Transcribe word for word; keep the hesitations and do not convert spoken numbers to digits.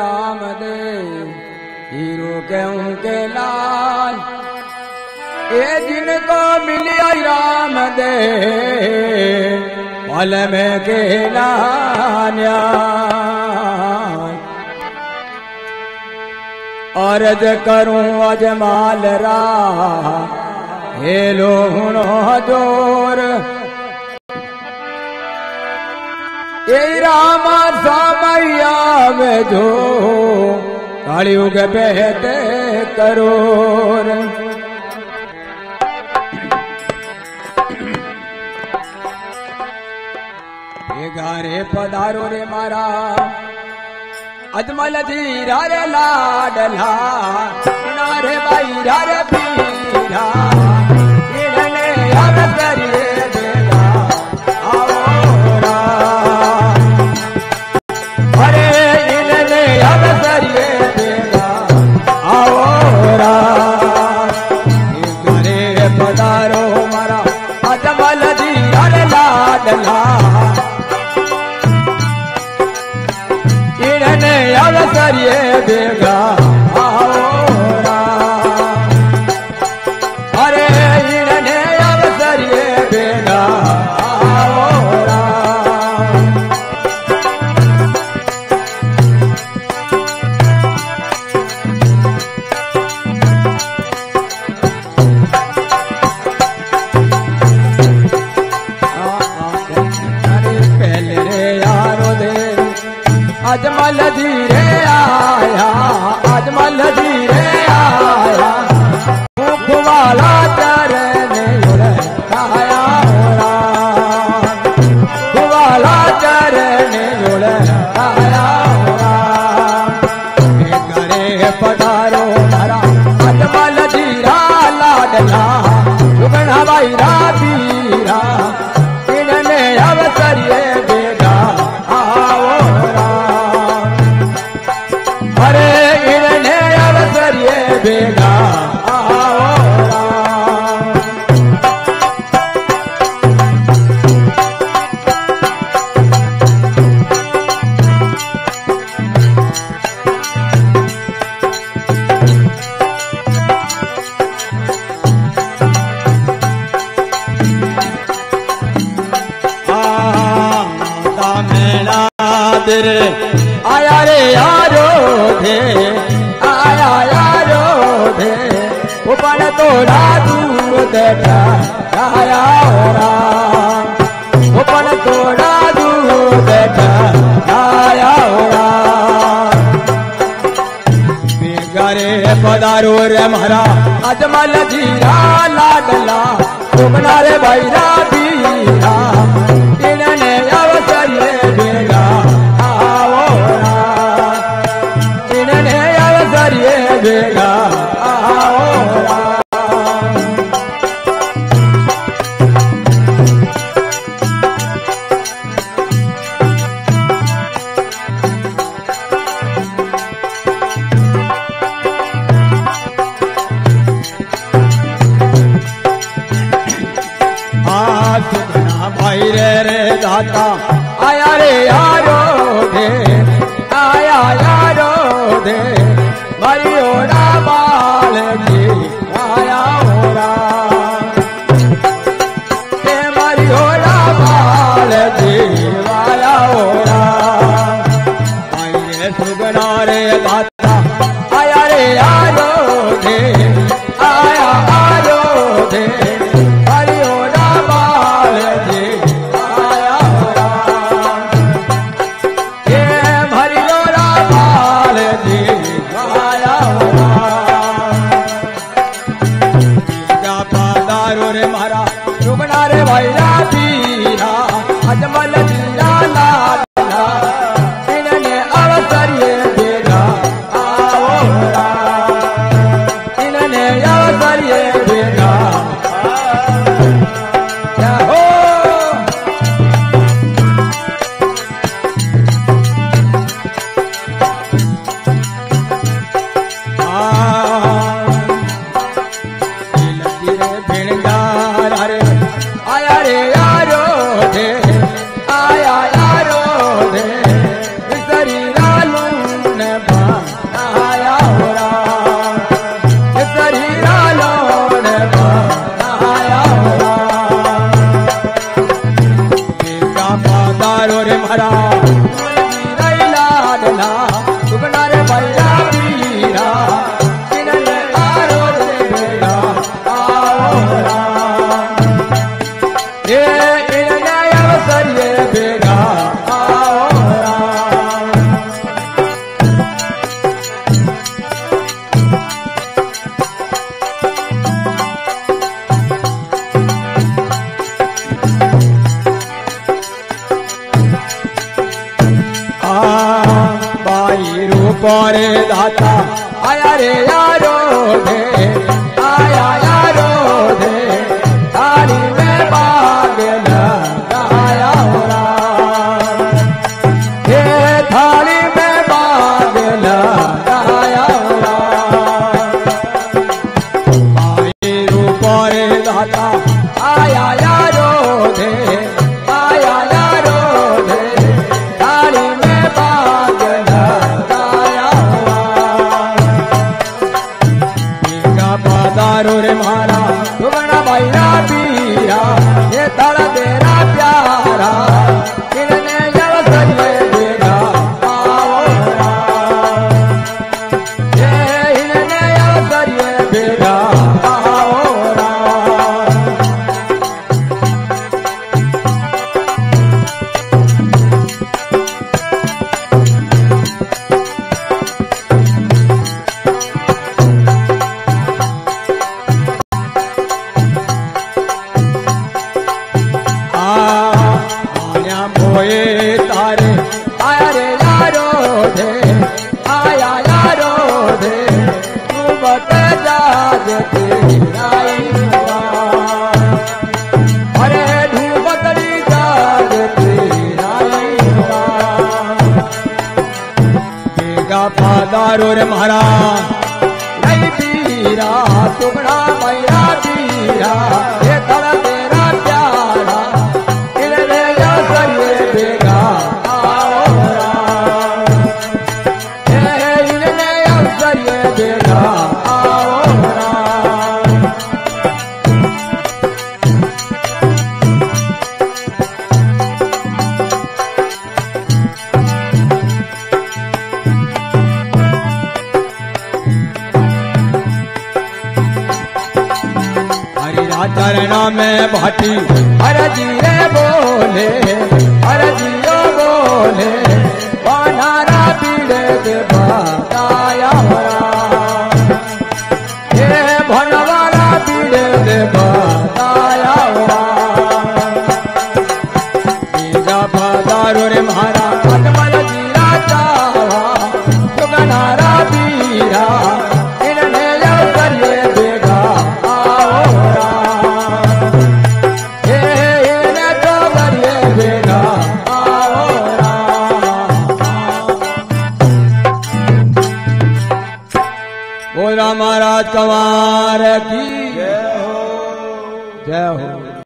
Ramdev hero के उनके लाल, ये जिनको मिलिया रामदेव पल में के लान्या। अर्ज करूं अजमाल रा हे लोहनो जोर, ये रामा सामैया में जो कलियुग बहते करोर। ये गारे पधारो रे मारा अजमल जी रे लाडला, नारे भाई रे पीरा इन्हने अब करिए देगा आवोरा। अरे इन्हने अब करिए देगा आवोरा। घरे पधारो मारा अजमल जी रे लाडला, ये देगा आवोरा। अरे इन्हने अवसर ये देगा आवोरा। अरे पहले रे यारो दे अजमल जी आया रे यारो दे, आया यारो दे ऊपर तो दूर देता आया होरा, ऊपर तो दूर देता आया होरा। बेगारे पधारो रे मारा अजमल जी रा लाडला, सुमना रे भाई रा बीरा इन्हने अवसर ये देगा आवोरा। इन्हने अवसर ये देगा आवोरा। भाई रे रे दाता आया रे यारो दे, आया यारो दे मरियो ना बाल जी आया होरा, ते मरियो ना बाल जी आया होरा। भाई रे सुगना रे दाता आया रे यारो दे, आया यारो दे मीरा सुगना रे भैया मीरा पौरे दाता आया रे यारो दे आया यारो दे थारी में बाग लगाया हो राम हे थारी में बाग लगाया हो राम आई रू पौरे दाता आया यारो दे आया यारो दे थारी में बाग दारू रे मारा सुगना भैया पीरा ये तारा तेरा प्यारा इनने जल सजे देगा आओ राम ये इनने जल सजे देगा आओ दारू रे मारा नहीं पीरा सुगना भैया पीरा ये तारा तेरा प्यारा इनने जल सजे देगा आओ राम ये इनने जल सजे देगा आओ चरणों में भाटी हर जी रे बोले हर जियो बोले बनारा पीड़े दे बताया ये भनवारा पीड़े दे बताया तेरा बाजारो रे महारा पटमल जीरा चावा सुगनारा पीरा इनने जल सजे देगा आओ राम महाराज कुंवर की जय हो जय हो।